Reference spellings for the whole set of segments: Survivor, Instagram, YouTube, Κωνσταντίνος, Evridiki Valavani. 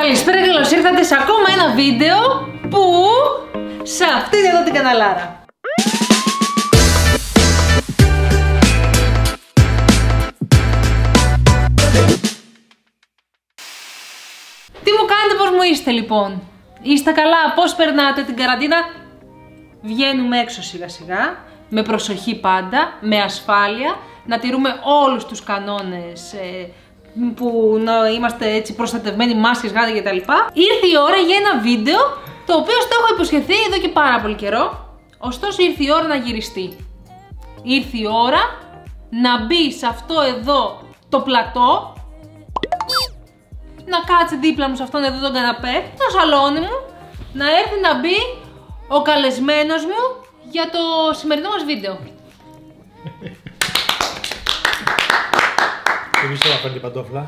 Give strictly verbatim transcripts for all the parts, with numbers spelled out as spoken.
Καλησπέρα, καλώς ήρθατε σε ακόμα ένα βίντεο που... σε αυτή εδώ την καναλάρα. Τι μου κάνετε, πώς μου είστε λοιπόν? Είστε καλά, πώς περνάτε την καραντίνα? Βγαίνουμε έξω σιγά σιγά, με προσοχή πάντα, με ασφάλεια, να τηρούμε όλους τους κανόνες ε, που να είμαστε έτσι προστατευμένοι, μάσκες, γάτια κτλ. Ήρθε η ώρα για ένα βίντεο το οποίο στο έχω υποσχεθεί εδώ και πάρα πολύ καιρό, ωστόσο ήρθε η ώρα να γυριστεί. Ήρθε η ώρα να μπει σε αυτό εδώ το πλατό, να κάτσει δίπλα μου σε αυτόν εδώ τον καναπέ, το σαλόνι μου, να έρθει να μπει ο καλεσμένος μου για το σημερινό μας βίντεο. Δεν μισό να φέρνει παντόφλα.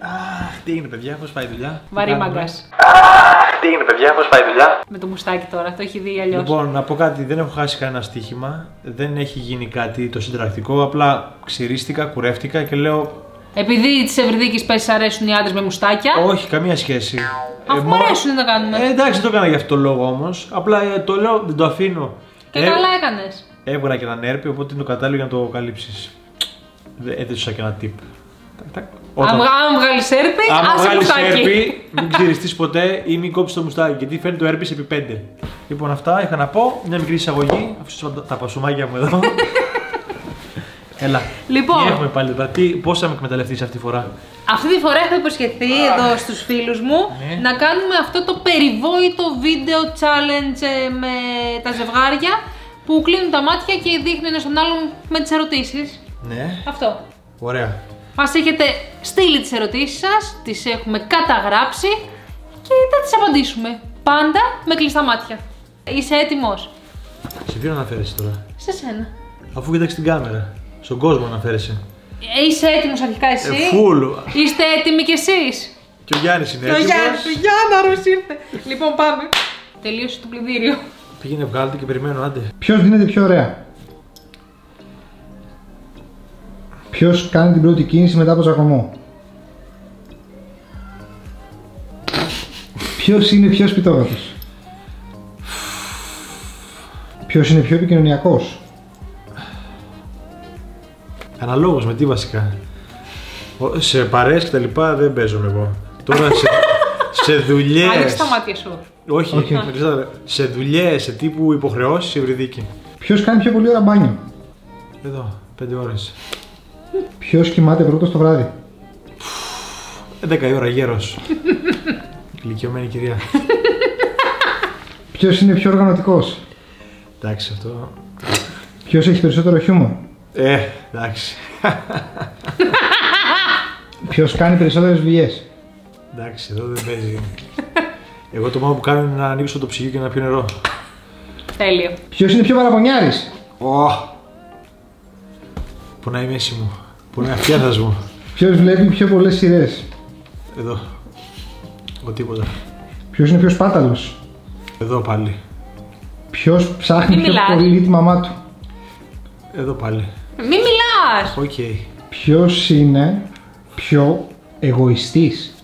Αχ, τι έγινε παιδιά, πώς πάει η δουλειά? Βαρύ μαγκάς. Αχ, τι έγινε παιδιά, πώς πάει η δουλειά? Με το μουστάκι τώρα, το έχει δει αλλιώς. Λοιπόν, να πω κάτι, δεν έχω χάσει κανένα στοίχημα, δεν έχει γίνει κάτι το συντρακτικό, απλά ξυρίστηκα, κουρεύτηκα και λέω... Επειδή τη Ευρυδίκη πέσει αρέσουν οι άντρες με μουστάκια. Όχι, καμία σχέση. Αφού μου αρέσουν να τα κάνουμε. Ε, εντάξει, δεν το έκανα για αυτόν τον λόγο όμως. Απλά ε, το λέω, δεν το αφήνω. Και ε, καλά έκανες. Έβγαλα και έναν έρπη, οπότε είναι το κατάλληλο για να το καλύψεις. Έδωσα και ένα tip. Αν βγάλεις έρπη, άσε μουστάκι. Αν έρπη, μην ξυριστείς ποτέ ή μην κόψεις το μουστάκι. Γιατί φέρνει το έρπη επί πέντε. Λοιπόν, αυτά είχα να πω. Μια μικρή εισαγωγή. Αφήσω τα πασουμάκια μου εδώ. Έλα. Λοιπόν, τι έχουμε πάλι τώρα, πώς θα με εκμεταλλευτείς αυτή τη φορά? Αυτή τη φορά έχω υποσχεθεί ah. εδώ στους φίλους μου ναι. να κάνουμε αυτό το περιβόητο βίντεο challenge με τα ζευγάρια που κλείνουν τα μάτια και δείχνουν ένα στον άλλον με τις ερωτήσεις. Ναι. Αυτό. Ωραία. Μας έχετε στείλει τις ερωτήσεις σας, τις έχουμε καταγράψει και θα τις απαντήσουμε. Πάντα με κλειστά μάτια. Είσαι έτοιμος? Σε ποιον αναφέρεσαι τώρα? Σε σένα. Αφού κοιτάξεις την κάμερα. Στον κόσμο αναφέρεσαι. Είσαι έτοιμος αρχικά εσύ? Ε, φουλ. Είστε έτοιμοι κι εσείς? Και ο Γιάννης είναι έτοιμος. Και ο Γιάννης, ο Γιάνναρος ήρθε. Λοιπόν, πάμε. Τελείωσε το πλυντήριο. Πήγαινε, βγάλτε και περιμένω, άντε. Ποιος δίνεται πιο ωραία? Ποιος κάνει την πρώτη κίνηση μετά από ζαχωμό? Ποιος είναι πιο σπιτόγατος? Ποιος είναι πιο επικοινωνιακός? Αναλόγως με τι βασικά. Σε παρέες και τα λοιπά δεν παίζω εγώ. Τώρα σε, σε δουλειές. Άνοιξε τα μάτια σου. Όχι, okay. Okay. Σε δουλειές, σε τύπου υποχρεώσεις, Ευρυδίκη. Ποιος κάνει πιο πολύ ώρα μπάνιο? Εδώ, πέντε ώρες. Ποιος κοιμάται πρώτος το βράδυ? Δέκα η ώρα, γέρος. Ηλικιωμένη κυρία. Ποιος είναι πιο οργανωτικός? Εντάξει αυτό. Ποιος έχει περισσότερο χιούμορ? Ε, εντάξει. Ποιος κάνει περισσότερες δουλειές? Εντάξει, εδώ δεν παίζει. Εγώ το μόνο που κάνω είναι να ανοίξω το ψυγείο και να πιω νερό. Τέλειο. Ποιος είναι πιο παραπονιάρης? Oh. Πονάει η μέση μου. Πονάει η αυτιάτας μου. Ποιος βλέπει πιο πολλές σειρές? Εδώ. Ο τίποτα. Ποιος είναι πιο σπάταλος? Εδώ πάλι. Ποιος ψάχνει πιο πολύ τη μαμά του? Εδώ πάλι. Μη μιλάς! Οκ. Okay. Ποιος είναι πιο εγωιστής?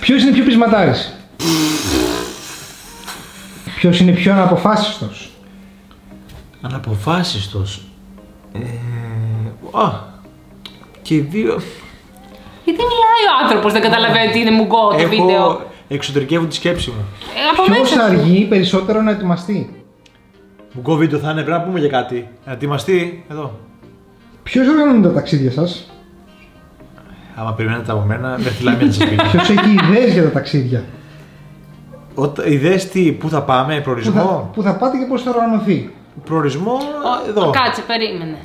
Ποιος είναι πιο πεισματάρης? Ποιος είναι πιο αναποφάσιστος? Αναποφάσιστος. Ε, α, και δύο... Γιατί μιλάει ο άνθρωπος, δεν καταλαβαίνει τι είναι μουγκό το έχω... βίντεο. Εξωτερικεύουν τη σκέψη μου. Ε, Ποιος αργεί περισσότερο να ετοιμαστεί? Μουγκό βίντεο θα είναι, πρέπει να πούμε για κάτι. Να ετοιμαστεί, εδώ. Ποιος οργανώνει τα ταξίδια σας? Άμα περιμένετε από μένα, δεν θυλάμε να σας πει. Ποιος έχει ιδέες για τα ταξίδια? Ιδέες τι, πού θα πάμε, προορισμό? Πού θα, θα πάτε και πώς θα οργανωθεί? Προορισμό, ο, εδώ. Κάτσε, περίμενε.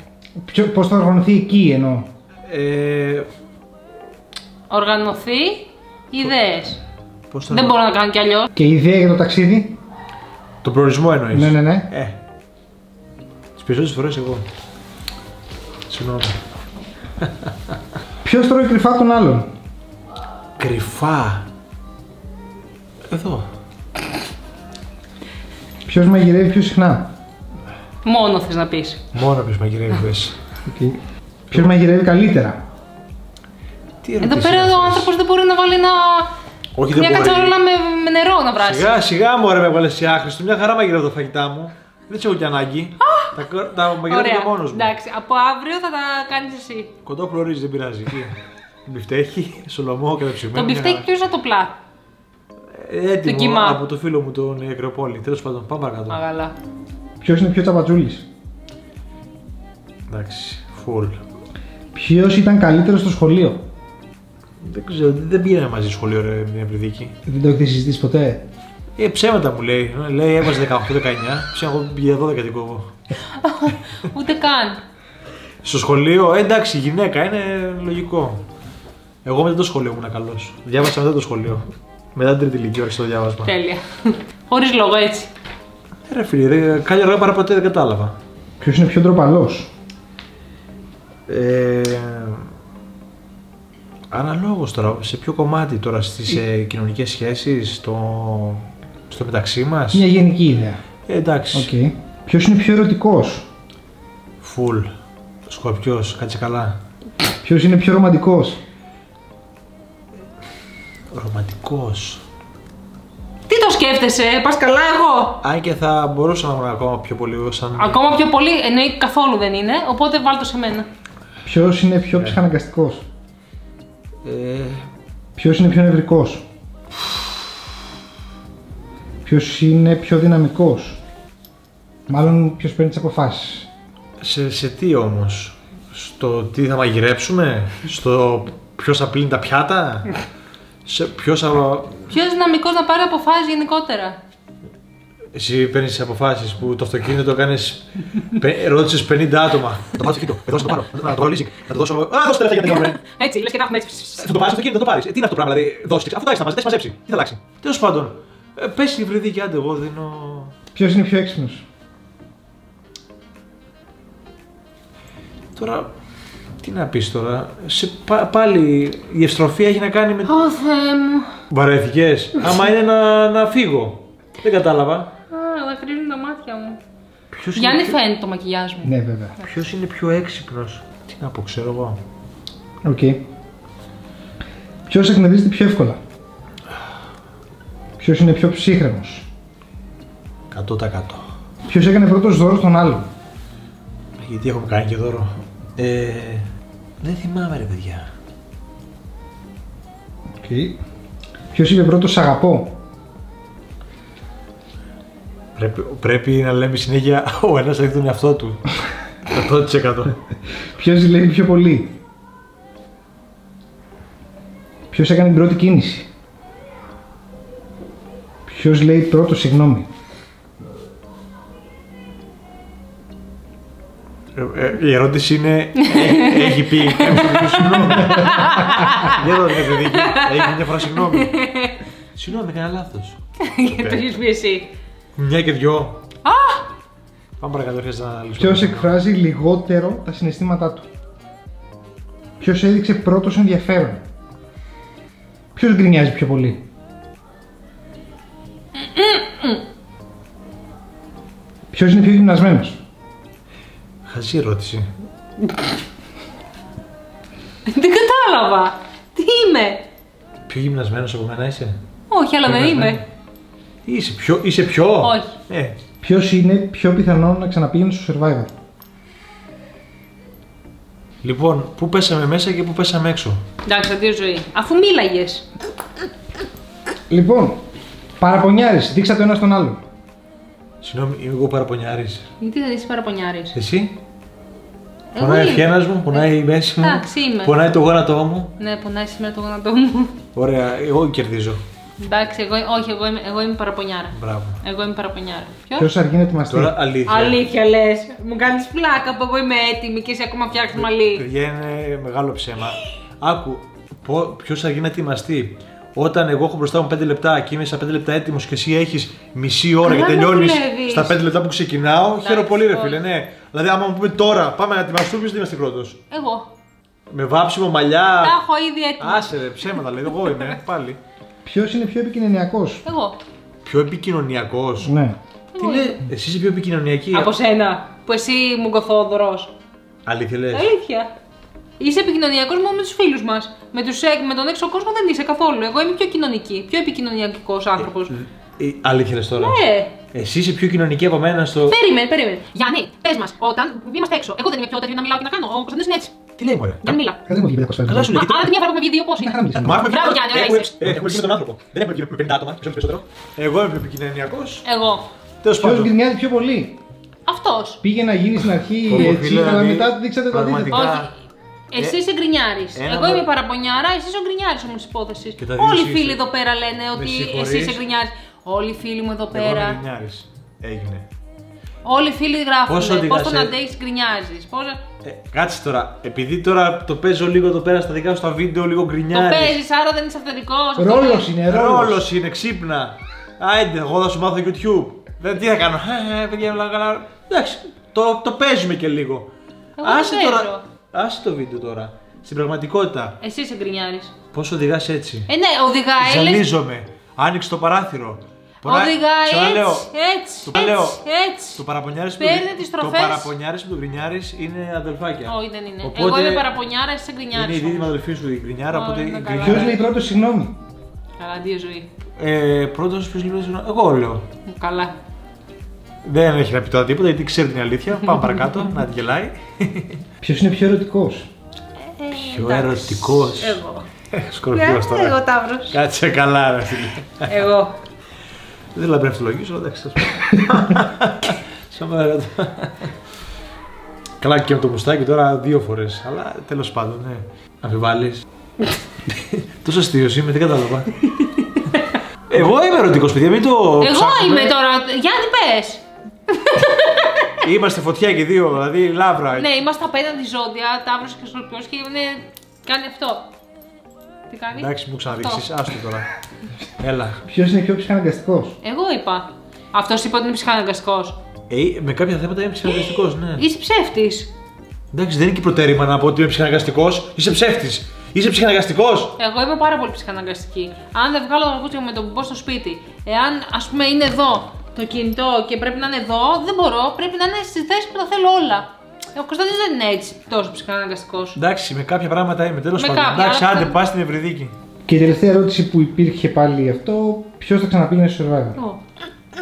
Ποιο, πώς θα οργανωθεί εκεί εννοώ? Ε... Οργανωθεί, ιδέες. Πώς θα... Δεν μπορώ να κάνω κι αλλιώς. Και ιδέα για το ταξίδι? Το προορισμό εννοείς? Ναι, ναι, ναι. Ε. Τις περισσότερες φορές εγώ. Συγγνώμη. Ποιος τρώει κρυφά τον άλλον? Κρυφά. Εδώ. Ποιος μαγειρεύει πιο συχνά? Μόνο θες να πεις. Μόνο ποιος μαγειρεύει πες. Okay. Ποιος μαγειρεύει καλύτερα? Τι εδώ πέρα ο άνθρωπος δεν μπορεί να βάλει ένα... Όχι, μια κατσαρόλα με, με νερό να βράσει. Σιγά σιγά μου, ωραία, με βάλε σε άχρηστο. Μια χαρά μαγειρεύω τα φαγητά μου. Δεν σε έχω και ανάγκη. τα τα μαγειρεύω μόνος μου. Εντάξει, από αύριο θα τα κάνεις εσύ. Κοντόπουλο ρύζι, δεν πειράζει. Μπιφτέκι, σολομό, κατεψημένο. Το μπιφτέκι ποιος θα το πλά. Έτοιμο από το φίλο μου τον Εκροπόλη. Τέλος πάντων, πάμε παρακάτω. Αγαλά. Ποιος είναι πιο τσαπατζούλης. Εντάξει, φουλ. Ποιος ήταν καλύτερος στο σχολείο. Δεν ξέρω, δεν πήγαινε μαζί στο σχολείο ρε, μια Ευριδίκη. Δεν το έχετε συζητήσει ποτέ. Ε, ψέματα μου λέει. Λέει έβαζε δεκαοκτώ δεκαεννιά, ψέματα πήγε δώδεκα την κόβω. Ούτε καν. Στο σχολείο, εντάξει, γυναίκα, είναι λογικό. Εγώ μετά το σχολείο ήμουν καλός. Διάβασα μετά το σχολείο. Μετά την τρίτη ηλικία άρχισε το διάβασμα. Τέλεια. Χωρίς λόγο, έτσι. Ρε φίλοι, ρε, κάλλια αργά παρά ποτέ δεν κατάλαβα. Ποιος είναι πιο ντροπαλός. Ε, αναλόγως τώρα, σε ποιο κομμάτι τώρα, στις ε, κοινωνικές σχέσεις, στο, στο μεταξύ μας. Μια γενική ιδέα. Ε, εντάξει. Okay. Ποιος είναι πιο ερωτικός. Φουλ. Σκορπιός, κάτσε καλά. Ποιος είναι πιο ρομαντικός. Ρομαντικός. Τι το σκέφτεσαι, πας καλά εγώ. Αν και θα μπορούσα να βρω ακόμα πιο πολύ. Σαν... Ακόμα πιο πολύ, εννοεί καθόλου δεν είναι, οπότε βάλτο σε μένα. Ποιος είναι πιο ε. ψυχαναγκαστικός. Ε... Ποιος είναι πιο νευρικός. Ποιος είναι πιο δυναμικός. Μάλλον ποιος παίρνει τις αποφάσεις. Σε, σε τι όμως. Στο τι θα μαγειρέψουμε. Στο ποιος θα πλύνει τα πιάτα. Σε ποιος άλλο... Ποιος δυναμικός να πάρει αποφάσεις γενικότερα. Εσύ παίρνεις τις αποφάσεις που το αυτοκίνητο το κάνεις. Ρώτησες πενήντα άτομα. Να το πάρω το κινητό, να το πάρω. Να το ρολίσεις, να το δώσω. Α, δώσω τελευταία για να τελειώνουμε. Έτσι, λες και να έχουμε έτσι. Θα το πάρεις το κινητό, θα το πάρεις. Τι είναι αυτό το πράγμα, δηλαδή δώσεις. Αφού τα έχεις να μαζέψεις, μαζέψει. Τι θα αλλάξει. Τέλος πάντων, πες η Βρυδίκη, άντε εγώ δίνω. Ποιος είναι πιο έξυπνος. Τώρα. Τι να πεις τώρα, σε πα, πάλι η ευστροφία έχει να κάνει με... Ω oh, Θεέ μου... Βαρεθικές, άμα είναι να, να φύγω. Δεν κατάλαβα. Α, δακρύζουν τα μάτια μου. Ποιος Γιάννη πιο... φαίνεται το μακιγιάζ μου. Ναι βέβαια. Ποιος είναι πιο έξυπνος. Τι να πω, ξέρω εγώ. Οκ. Okay. Ποιος εκνευρίζεται πιο εύκολα. Ποιος είναι πιο ψύχρεμος. εκατό τοις εκατό. Ποιος έκανε πρώτος δώρο στον άλλον. Γιατί έχω κάνει και δώρο. Ε... Δεν θυμάμαι ρε παιδιά. Okay. Ποιος είπε πρώτος σ' αγαπώ. Πρέπει, πρέπει να λέμε συνέχεια ο ένας έχει τον εαυτό του. εκατό τοις εκατό. Ποιος λέει πιο πολύ. Ποιος έκανε την πρώτη κίνηση. Ποιος λέει πρώτος συγγνώμη. Η ερώτηση είναι, έχει πει συγγνώμη. Δεν το έχει πει. Έχει μια φορά συγγνώμη. Συγγνώμη, έκανα λάθος. Γιατί το έχεις πει εσύ. Μια και δυο. Πάμε παρακάτω, έρχεσαι να λύσουμε. Ποιος εκφράζει λιγότερο τα συναισθήματά του. Ποιος έδειξε πρώτος ενδιαφέρον. Ποιος γκρινιάζει πιο πολύ. Ποιος είναι πιο γυμνασμένος. Χαζή ερώτηση. Δεν κατάλαβα. Τι είμαι. Πιο γυμνασμένος από μένα είσαι. Όχι, αλλά δεν είμαι. Είσαι πιο, είσαι πιο. Όχι. Ε. Ποιος είναι πιο πιθανό να ξαναπήγαινε στο Survivor. Λοιπόν, πού πέσαμε μέσα και πού πέσαμε έξω. Εντάξει, αντίο ζωή. Αφού μίλαγες. Λοιπόν, παραπονιάρης. Δείξα το ένα στον άλλον. Συγγνώμη, είμαι εγώ παραπονιάρης. Γιατί δεν είσαι παραπονιάρης. Εσύ. Εγώ πονάει ο χένας μου, πονάει η μέση μου. Εντάξει, είμαι. Πονάει το γόνατό μου. Ναι, πονάει σήμερα το γόνατό μου. Ωραία, εγώ κερδίζω. Εντάξει, εγώ, όχι, εγώ είμαι, εγώ είμαι παραπονιάρα. Μπράβο. Εγώ είμαι παραπονιάρα. Ποιος? Ποιος αργεί να ετοιμαστεί. Τώρα αλήθεια. Αλήθεια λες. Μου κάνεις πλάκα που εγώ είμαι έτοιμη και εσύ ακόμα φτιάχνεις μαλλί. Παιδιά, είναι μεγάλο ψέμα. Άκου, ποιος αργεί να ετοιμαστεί. Όταν εγώ έχω μπροστά μου πέντε λεπτά και είμαι στα πέντε λεπτά έτοιμος και εσύ έχεις μισή ώρα και τελειώνεις στα πέντε λεπτά που ξεκινάω, χαίρομαι πολύ ρε φίλε, ναι. Δηλαδή άμα μου πούμε τώρα, πάμε να ετοιμαστούμε, ποιος δεν είμαστε πρώτος. Εγώ. Με βάψιμο μαλλιά. Τα έχω ήδη έτοιμα. Άσε ρε, ψέματα λέει, εγώ είμαι, πάλι. Ποιος είναι πιο επικοινωνιακός. Εγώ. Πιο επικοινωνιακός. Ναι. Τι λέει, εσύ είσαι πιο επικοινωνιακή. Από σένα, που εσύ μου κωθώ ο δωρός. Αλήθεια λες. Αλήθεια. Είσαι επικοινωνιακός μόνο με τους φίλους μας. Με, τους, με τον έξω κόσμο δεν είσαι καθόλου. Εγώ είμαι πιο κοινωνική, πιο επικοινωνιακός άνθρωπος. Ε, ε, αλήθεια τώρα. Ναι. Εσύ είσαι πιο κοινωνική από μένα στο. Περίμενε, περίμενε. Γιάννη, πες μας, όταν είμαστε έξω, εγώ δεν είμαι πιο τέτοια να μιλάω και να κάνω. Ο Κωνσταντίνος είναι έτσι. Τι λέει, μωρέ. Δεν μιλά. Δεν μου βγήκε πεντακόσια. Καλά σου λέει. Άρα μια φορά που με βγει δύο πόσοι. Μπράβο, Γιάννη, ωραία. Έχουμε βγει με τον άνθρωπο. Δεν έχουμε βγει με πενήντα άτομα, ξέρουμε περισσότερο. Εγώ είμαι επικοινωνιακός. Εγώ. Τέλος πάντων. Ποιος γκρινιάζει πιο πολύ. Αυτός. Πήγε να γίνει στην αρχή έτσι, αλλά μετά δείξατε το αντίθετο. Εσύ είσαι γκρινιάρης. Εγώ είμαι παραπονιάρα, εσύ είσαι ο γκρινιάρης όμως της υπόθεσης. Όλοι οι φίλοι εδώ πέρα λένε ότι εσύ είσαι γκρινιάρης. Όλοι οι φίλοι μου εδώ πέρα. Έγινε. Όλοι οι φίλοι γράφουν. Πώς τον αντέχεις, γκρινιάζεις. Ε, κάτσε τώρα. Επειδή τώρα το παίζω λίγο εδώ πέρα στα δικά σου τα βίντεο, λίγο γκρινιάζεις. Το παίζεις, άρα δεν είσαι αυθεντικός. Ρόλος είναι, ρόλος. Ρόλος είναι, ξύπνα. Άιντε, εγώ θα σου μάθω YouTube. Δεν τι θα κάνω. Ε, παιδιά, καλά. Εντάξει, το, το παίζουμε και λίγο. Εγώ άσε, τώρα, άσε το βίντεο τώρα. Στην πραγματικότητα. Εσύ είσαι γκρινιάρης. Πώς οδηγάς έτσι. Ε, ναι, οδηγάει. Ζαλίζομαι. Άνοιξε το παράθυρο. Οδηγά έτσι, έτσι, έτσι. Το παραπονιάρης με τον γκρινιάρης είναι αδελφάκια. Όχι, δεν είναι. Εγώ είμαι παραπονιάρα, εσύ γκρινιάρης. Είναι η δίδυμα αδελφή σου η γκρινιάρα, οπότε η γκρινιάρα. Ποιος λέει πρώτος συγγνώμη. Καλά, δύο ζωή. Πρώτος ποιος λέει συγγνώμη. Εγώ λέω. Καλά. Δεν έχει να πει τώρα τίποτα γιατί ξέρει την αλήθεια. Πάμε παρακάτω, να τη γελάει. Ποιος είναι πιο ερωτικός. Πιο ερωτικός. Εγώ. Σκορπιός τώρα. Εγώ Ταύρος. Κάτσε καλά, ρε φίλε. Εγώ. Δεν λαμπρεύει το λογικό, εντάξει, θα σου πω. Καλά και με το μουστάκι τώρα δύο φορές, αλλά τέλος πάντων, ναι. Αμφιβάλλεις. Τόσο αστείος είμαι, δεν κατάλαβα. Εγώ είμαι ερωτικός, παιδιά, μην το ψάχνουμε. Εγώ είμαι τώρα, Γιάννη, πες. Είμαστε φωτιά και δύο, δηλαδή λαύρα. Ναι, είμαστε απέναντι ζώδια, Ταύρος και Σκορπιός και είναι... κάνει αυτό. Εντάξει, μου ξαναδείξεις, άστο τώρα. Έλα. Ποιος είναι πιο ψυχαναγκαστικός. Εγώ είπα. Αυτός είπε ότι είναι ψυχαναγκαστικός. Ε, με κάποια θέματα είναι ψυχαναγκαστικός, ναι. Είσαι ψεύτης. Εντάξει, δεν είναι και προτέρημα να πω ότι είμαι ψυχαναγκαστικός. Είσαι ψεύτης. Είσαι ψυχαναγκαστικός. Εγώ είμαι πάρα πολύ ψυχαναγκαστική. Αν δεν βγάλω το παπούτσιο με τον μπουμπό στο σπίτι, εάν ας πούμε είναι εδώ το κινητό και πρέπει να είναι εδώ, δεν μπορώ. Πρέπει να είναι στη θέση που τα θέλω όλα. Ο Κωνσταντίνος δεν είναι έτσι τόσο ψυχαναγκαστικός. Εντάξει, με κάποια πράγματα είμαι τέλος πάντων. Εντάξει, άντε, πας στην Ευridiki. Και η τελευταία ερώτηση που υπήρχε πάλι αυτό, ποιος θα ξαναπήγαινε στο Survivor. Oh.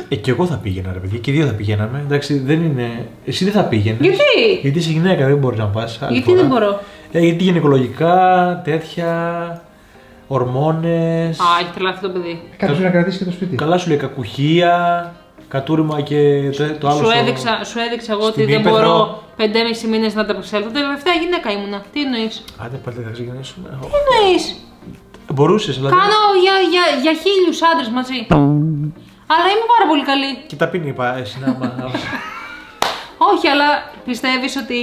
Ε, και εγώ θα πήγαινα, ρε παιδιά, και οι δύο θα πηγαίναμε. Εντάξει, δεν είναι. Εσύ δεν θα πήγαινε. Γιατί? Γιατί είσαι γυναίκα, δεν μπορεί να πας. Γιατί φορά. Δεν μπορώ. Ε, γιατί γυναικολογικά, τέτοια. Ορμόνες. Α, έχει τρελαθεί το παιδί. Κάποιος Κα... να κρατήσει και το σπίτι. Καλά σου λέει κακουχία. Κατούρμα και το άλλο. Σου έδειξα, στο... σου έδειξα εγώ ότι δεν μπορώ πέντε και μισό μήνες να τα απεξέλθω. Τελευταία γυναίκα ήμουνα. Τι εννοείς. Άντε πάλι θα ξεκινήσουμε. Τι εννοείς. Μπορούσες, δηλαδή. Κάνω για, για, για χίλιους άντρες μαζί. Αλλά είμαι πάρα πολύ καλή. Και τα πίνει, είπα εσύ να μάθω. Όχι, αλλά πιστεύεις ότι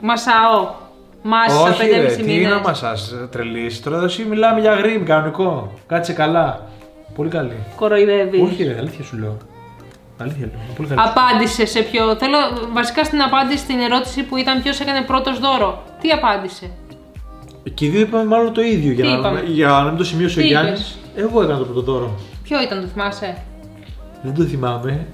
μασάω. Μάσασα πέντε και μισό μήνες. Τι να μασάς, τρελής. Τώρα εδώ μιλάμε για γρήμ, κανονικό. Κάτσε καλά. Πολύ καλή. Κοροϊδεύεις. Όχι, ρε, αλήθεια σου λέω. Αλήθεια, πολύ καλή. Απάντησε σε ποιο. Θέλω βασικά στην απάντηση στην ερώτηση που ήταν ποιος έκανε πρώτος δώρο. Τι απάντησε. Και οι δύο είπαμε μάλλον το ίδιο για να, για να μην το σημειώσει ο Γιάννης. Εγώ έκανα το πρώτο δώρο. Ποιο ήταν, το θυμάσαι. Δεν το θυμάμαι.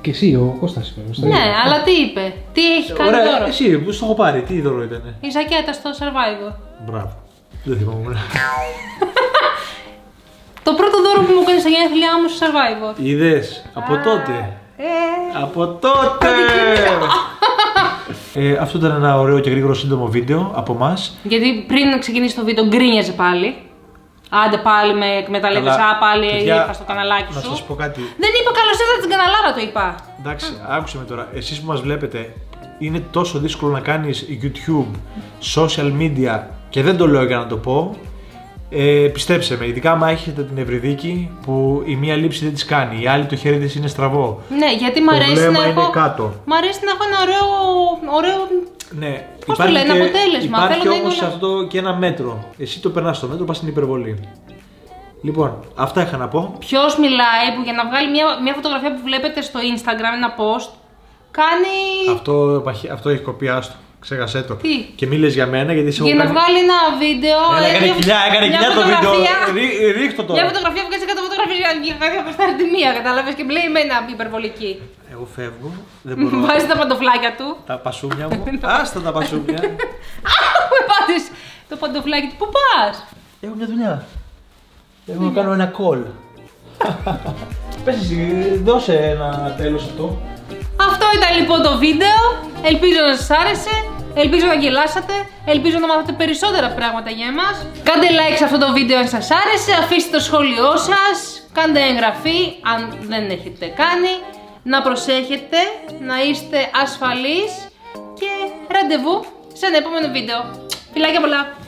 Και εσύ, ο Κώστας είπε. Ναι, αλλά τι είπε. Τι έχει κάνει ωραία, δώρο. Εσύ, που στο έχω πάρει, τι δώρο ήταν. Η ζακέτα στο Survivor. Μπράβο. Δεν θυμάμαι. Το πρώτο δώρο που μου έκανε στα γενέθλιά μου στο Survivor. Είδες, από τότε. Ε, από τότε! ε, αυτό ήταν ένα ωραίο και γρήγορο σύντομο βίντεο από εμάς. Γιατί πριν να ξεκινήσει το βίντεο γκρίνιαζε πάλι. Άντε πάλι με εκμεταλλεύεσαι, πάλι ήρθα στο καναλάκι σου. Να σας πω κάτι. Δεν είπα καλώς ήρθατε στην καναλάρα, το είπα. Εντάξει, mm. άκουσε με τώρα. Εσείς που μας βλέπετε, είναι τόσο δύσκολο να κάνεις YouTube, social media και δεν το λέω για να το πω. Ε, πιστέψτε με, ειδικά άμα έχετε την Ευridiki που η μία λήψη δεν τη κάνει, η άλλη το χέρι της είναι στραβό. Ναι, γιατί μ' αρέσει να έχω. Κάτω. Μ' αρέσει να έχω ένα ωραίο. ωραίο... Ναι, πώς το λένε, αποτέλεσμα. Υπάρχει όμως να... αυτό και ένα μέτρο. Εσύ το περνάς στο μέτρο, πας στην υπερβολή. Λοιπόν, αυτά είχα να πω. Ποιος μιλάει που για να βγάλει μια, μια φωτογραφία που βλέπετε στο Instagram, ένα post, κάνει. Αυτό, αυτό έχει κοπεί, άστο. Ξέχασέ το. Τι? Και μίλες για μένα γιατί σε για να κάνει... βγάλει ένα βίντεο. Έκανε κοιλιά, έκανε κοιλιά το βίντεο. Ρίχτω το. Μια φωτογραφία βγάζει εκατό φωτογραφίες βλέπει για να γυρίσει τη μία, κατάλαβε και μπλέει με ένα υπερβολική. Εγώ φεύγω. Δεν μπορώ. Βάζει τα παντοφλάκια του. Τα πασούμια μου. Άστα τα πασούμια. Αχ, με πάτε το παντοφλάκι του. Πού πα? Έχω μια δουλειά. Έχω να κάνω ένα call. Πες εσύ, δώσε ένα τέλος αυτό. Αυτό ήταν λοιπόν το βίντεο. Ελπίζω να σας άρεσε. Ελπίζω να γελάσατε. Ελπίζω να μάθατε περισσότερα πράγματα για εμάς. Κάντε like σε αυτό το βίντεο αν σας άρεσε. Αφήστε το σχόλιο σας. Κάντε εγγραφή αν δεν έχετε κάνει. Να προσέχετε, να είστε ασφαλείς. Και ραντεβού σε ένα επόμενο βίντεο. Φιλάκια πολλά!